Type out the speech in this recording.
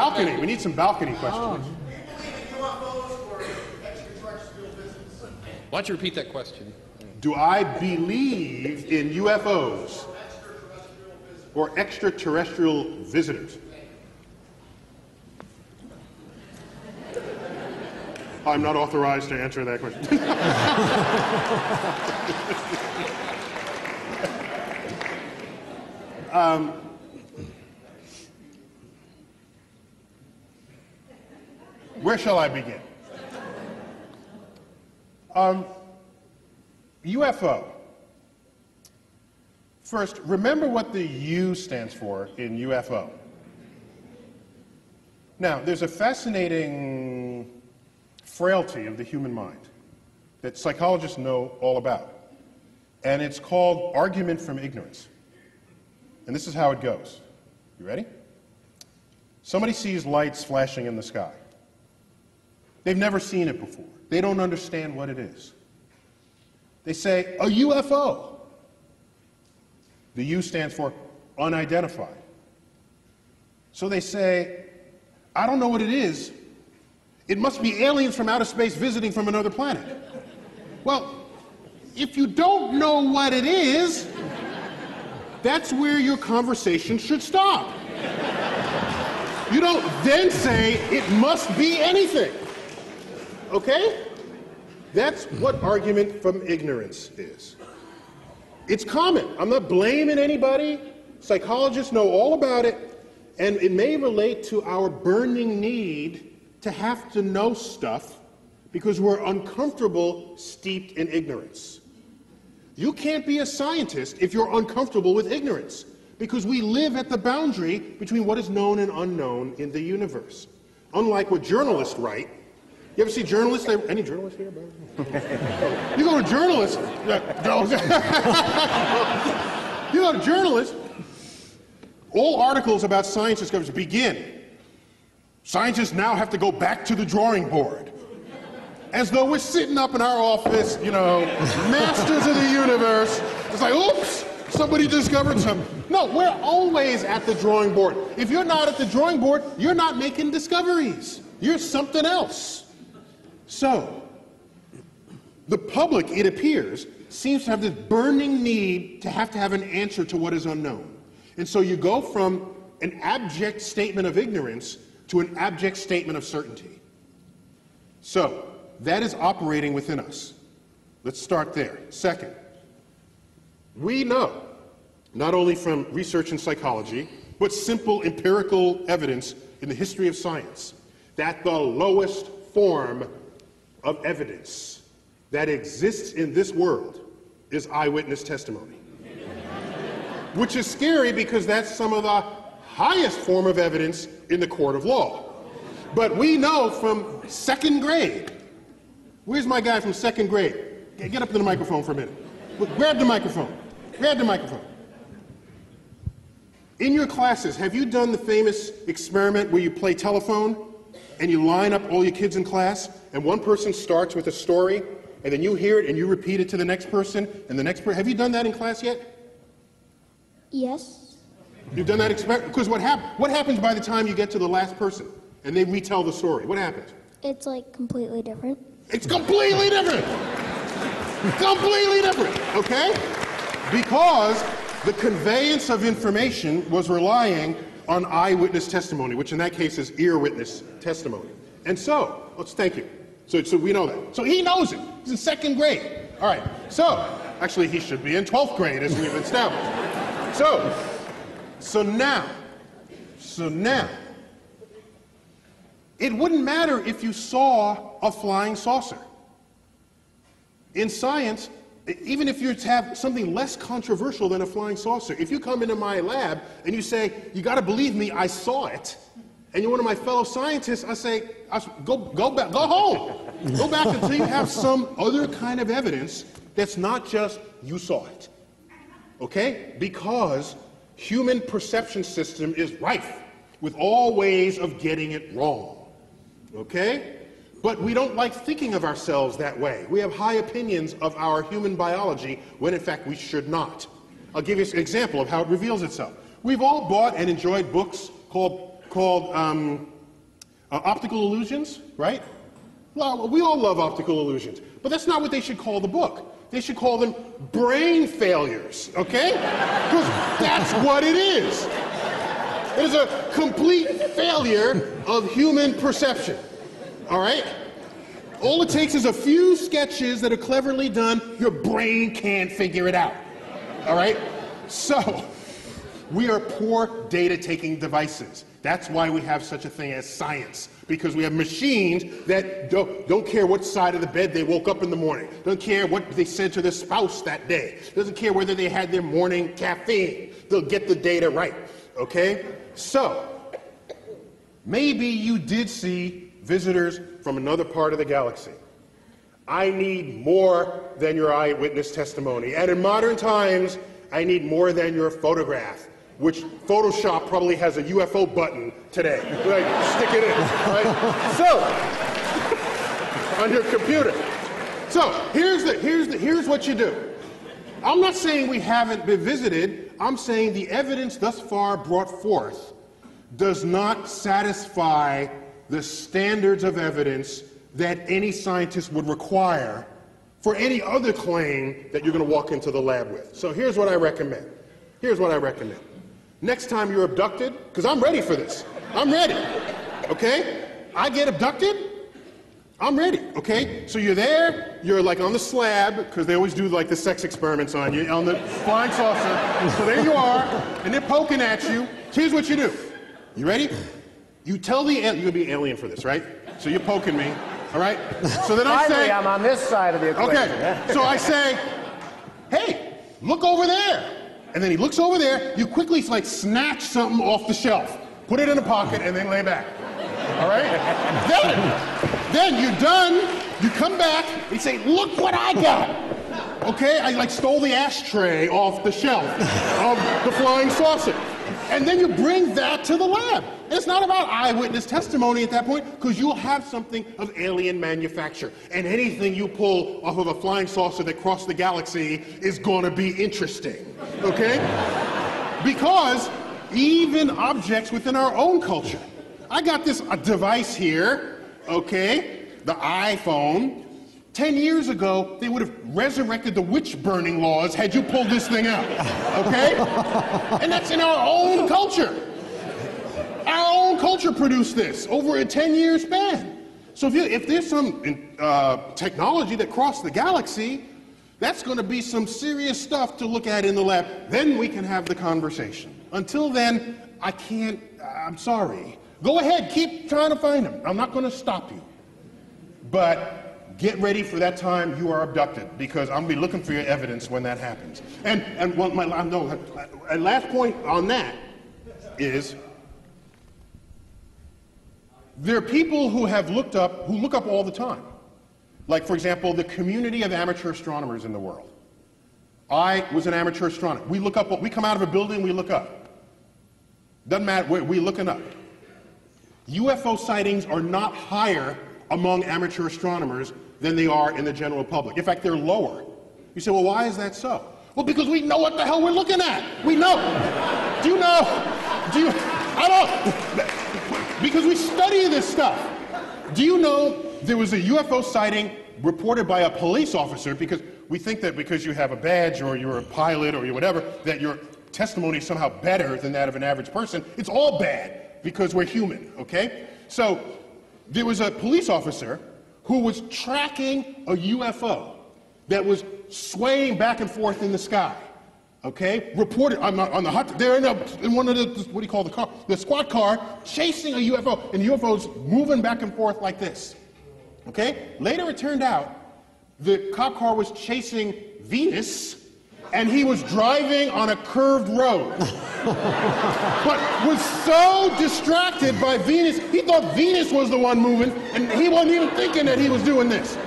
Balcony. We need some balcony questions. Why don't you repeat that question? Do I believe in UFOs or extraterrestrial visitors? I'm not authorized to answer that question. Where shall I begin? UFO. First, remember what the U stands for in UFO. Now, there's a fascinating frailty of the human mind that psychologists know all about, and it's called argument from ignorance. And this is how it goes. You ready? Somebody sees lights flashing in the sky. They've never seen it before. They don't understand what it is. They say, a UFO. The U stands for unidentified. So they say, I don't know what it is. It must be aliens from outer space visiting from another planet. Well, if you don't know what it is, that's where your conversation should stop. You don't then say, it must be anything. Okay? That's what argument from ignorance is. It's common. I'm not blaming anybody. Psychologists know all about it, and it may relate to our burning need to have to know stuff because we're uncomfortable, steeped in ignorance. You can't be a scientist if you're uncomfortable with ignorance, because we live at the boundary between what is known and unknown in the universe. Unlike what journalists write. You ever see journalists? Any journalists here? You go to journalists. You go to journalists. All articles about science discoveries begin. Scientists now have to go back to the drawing board. As though we're sitting up in our office, you know, masters of the universe. It's like, oops, somebody discovered something. No, we're always at the drawing board. If you're not at the drawing board, you're not making discoveries. You're something else. So, the public, it appears, seems to have this burning need to have an answer to what is unknown. And so you go from an abject statement of ignorance to an abject statement of certainty. So, that is operating within us. Let's start there. Second, we know, not only from research in psychology, but simple empirical evidence in the history of science, that the lowest form of evidence that exists in this world is eyewitness testimony. Which is scary because that's some of the highest form of evidence in the court of law. But we know from second grade. Where's my guy from second grade? Get up to the microphone for a minute. Grab the microphone. Grab the microphone. In your classes, have you done the famous experiment where you play telephone? And you line up all your kids in class, and one person starts with a story, and then you hear it and you repeat it to the next person, and the next person. Have you done that in class yet? Yes. You've done that experiment? Because what happens by the time you get to the last person and they retell the story? What happens? It's like completely different. It's completely different! Completely different, okay? Because the conveyance of information was relying on eyewitness testimony, which in that case is ear witness testimony. And so, let's thank you. So we know that. So he knows it. He's in second grade. All right. So, actually, he should be in 12th grade, as we've established. So now, it wouldn't matter if you saw a flying saucer. In science, even if you have something less controversial than a flying saucer, if you come into my lab and you say, you got to believe me, I saw it, and you're one of my fellow scientists, I say, go back, go home. Go back until you have some other kind of evidence that's not just you saw it. Okay? Because human perception system is rife with all ways of getting it wrong. Okay? But we don't like thinking of ourselves that way. We have high opinions of our human biology when, in fact, we should not. I'll give you an example of how it reveals itself. We've all bought and enjoyed books called called Optical Illusions, right? Well, we all love optical illusions, but that's not what they should call the book. They should call them brain failures, okay? Because that's what it is. It is a complete failure of human perception, all right? All it takes is a few sketches that are cleverly done. Your brain can't figure it out, all right? So, we are poor data-taking devices. That's why we have such a thing as science, because we have machines that don't care what side of the bed they woke up in the morning, don't care what they said to their spouse that day, doesn't care whether they had their morning caffeine. They'll get the data right, okay? So, maybe you did see visitors from another part of the galaxy. I need more than your eyewitness testimony, and in modern times, I need more than your photograph, which Photoshop probably has a UFO button today. Like, stick it in, right? So, on your computer. So, here's what you do. I'm not saying we haven't been visited. I'm saying the evidence thus far brought forth does not satisfy the standards of evidence that any scientist would require for any other claim that you're going to walk into the lab with. So here's what I recommend. Here's what I recommend. Next time you're abducted, because I'm ready for this. I'm ready, okay? I get abducted, I'm ready, okay? So you're there, you're like on the slab, because they always do like the sex experiments on you, on the flying saucer. So there you are, and they're poking at you. Here's what you do. You ready? You tell the alien, you're gonna be an alien for this, right? So you're poking me, all right? So then I say— finally, I'm on this side of the equation. Okay, so I say, hey, look over there. And then he looks over there, you quickly like snatch something off the shelf, put it in a pocket, and then lay back. All right? Then you're done, you come back, you say, look what I got. Okay, I like stole the ashtray off the shelf of the flying saucer. And then you bring that to the lab. And it's not about eyewitness testimony at that point, because you'll have something of alien manufacture. And anything you pull off of a flying saucer that crossed the galaxy is going to be interesting, okay? Because even objects within our own culture. I got this device here, okay, the iPhone. 10 years ago, they would have resurrected the witch-burning laws had you pulled this thing out, okay? And that's in our own culture. Our own culture produced this over a 10-year span. So if there's some technology that crossed the galaxy, that's going to be some serious stuff to look at in the lab. Then we can have the conversation. Until then, I can't, I'm sorry. Go ahead, keep trying to find them. I'm not going to stop you. But get ready for that time you are abducted, because I'm going to be looking for your evidence when that happens. And my last point on that is there are people who have looked up, who look up all the time. Like, for example, the community of amateur astronomers in the world. I was an amateur astronomer. We look up, we come out of a building, we look up. Doesn't matter, we're looking up. UFO sightings are not higher among amateur astronomers than they are in the general public. In fact, they're lower. You say, well, why is that so? Well, because we know what the hell we're looking at. We know. Do you know? Do you? I don't. Because we study this stuff. Do you know there was a UFO sighting reported by a police officer? Because we think that because you have a badge or you're a pilot or you're whatever, that your testimony is somehow better than that of an average person. It's all bad because we're human, okay? So there was a police officer who was tracking a UFO that was swaying back and forth in the sky, okay? Reported on the hot, they're in one of the, what do you call the car? The squad car chasing a UFO, and the UFO's moving back and forth like this, okay? Later it turned out the cop car was chasing Venus, and he was driving on a curved road, but was so distracted by Venus, he thought Venus was the one moving, and he wasn't even thinking that he was doing this.